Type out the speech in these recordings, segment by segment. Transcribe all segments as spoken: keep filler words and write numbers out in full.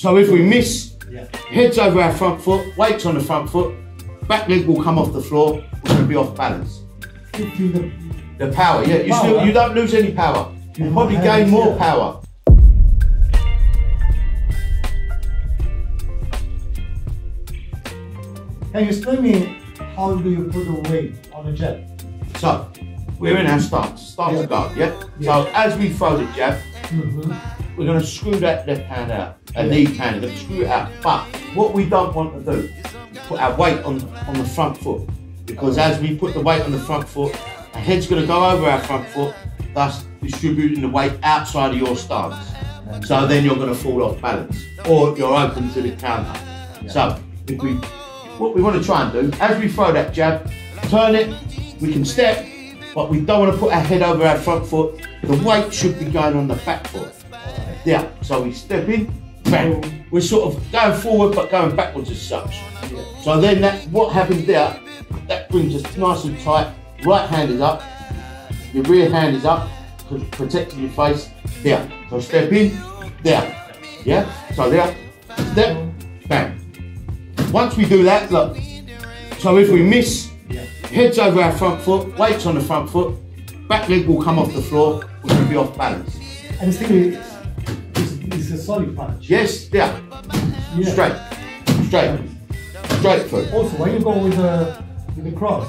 So if we miss, yeah. heads over our front foot, weights on the front foot, back leg will come off the floor, we're going to be off balance. The power, yeah, you, power. Still, you don't lose any power. You probably gain more power. Can you explain me how do you put the weight on the jab? So, we're in our stance, stance yeah. guard, yeah? yeah? So as we throw the jab, mm-hmm. we're going to screw that left hand out, and yeah. these hands, we're going to screw it out. But what we don't want to do is put our weight on, on the front foot, because as we put the weight on the front foot, our head's going to go over our front foot, thus distributing the weight outside of your stance. Yeah. So then you're going to fall off balance, or you're open to the counter. Yeah. So if we, what we want to try and do, as we throw that jab, turn it, we can step, but we don't want to put our head over our front foot. The weight should be going on the back foot. Yeah, so we step in, bang. We're sort of going forward, but going backwards as such. Yeah. So then that, what happens there, that brings us nice and tight. Right hand is up, your rear hand is up, protecting your face, there. So step in, there. Yeah, so there, step, bang. Once we do that, look, so if we miss, yeah. heads over our front foot, weights on the front foot, back leg will come off the floor, which will be off balance. And the it's, it's a solid punch. Yes, yeah. yeah. Straight, straight, straight foot. Also, when you go with the, with the cross,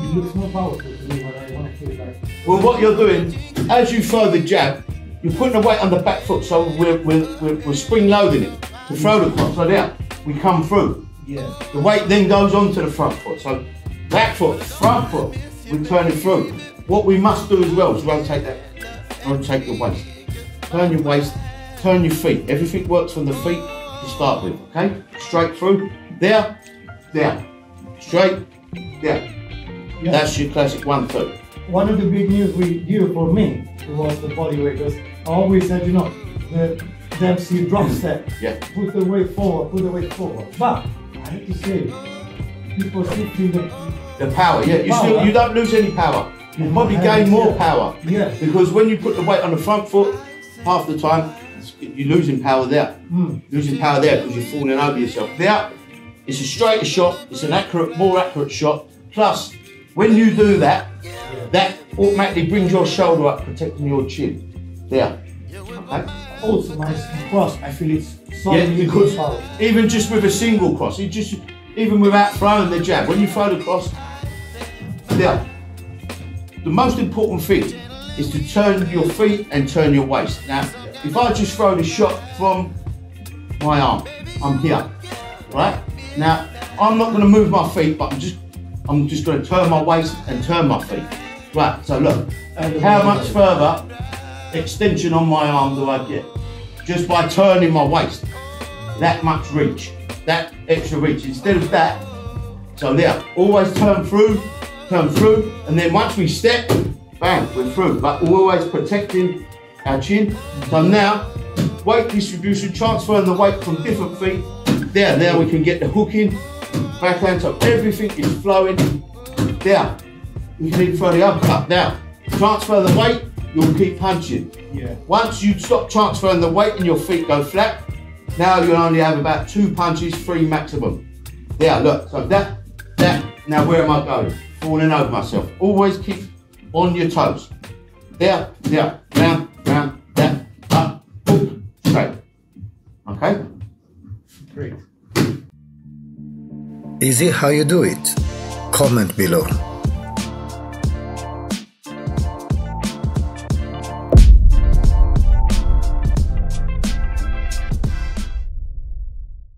it looks more powerful to me when I want to feel like. Well, what you're doing, as you throw the jab, you're putting the weight on the back foot, so we're, we're, we're, we're spring loading it to throw the cross. So there, we come through. Yeah. The weight then goes on to the front foot. So back foot, front foot, we turn it through. What we must do as well is rotate that, rotate your waist. Turn your waist, turn your feet. Everything works from the feet to start with, okay? Straight through, there, there, straight, there. Yeah. That's your classic one, two. One of the big news we do for me was the body weight, because I always said, you know, the Dempsey drop step, yeah. put the weight forward, put the weight forward. But I have to say, people shifting the the power. Yeah, you power. Still you don't lose any power. You probably gain more yeah. power. Yeah. Because when you put the weight on the front foot, half the time you're losing power there. Mm. Losing power there because you're falling over yourself. There, it's a straighter shot. It's an accurate, more accurate shot. Plus, when you do that, yeah. that automatically brings your shoulder up, protecting your chin. There. Okay. Also, my cross, I feel it's solid. Yeah, because power. Even just with a single cross, it just even without throwing the jab, when you throw the cross, now the most important thing is to turn your feet and turn your waist. Now, if I just throw the shot from my arm, I'm here, right? Now, I'm not going to move my feet, but I'm just I'm just going to turn my waist and turn my feet. Right. So look, how much further extension on my arm do I get? Just by turning my waist, that much reach, that extra reach. Instead of that, so now, always turn through, turn through, and then once we step, bang, we're through. But we're always protecting our chin. So now, weight distribution, transferring the weight from different feet. There, now we can get the hook in, backhand, so everything is flowing. There, we can even throw the uppercut. Now, transfer the weight, you'll keep punching. Yeah. Once you stop transferring the weight and your feet go flat, now you'll only have about two punches, three maximum. Yeah, look, so that, that, now where am I going? Falling over myself. Always keep on your toes. There, there, round, round, there, up, up, straight. Okay? Great. Is it how you do it? Comment below.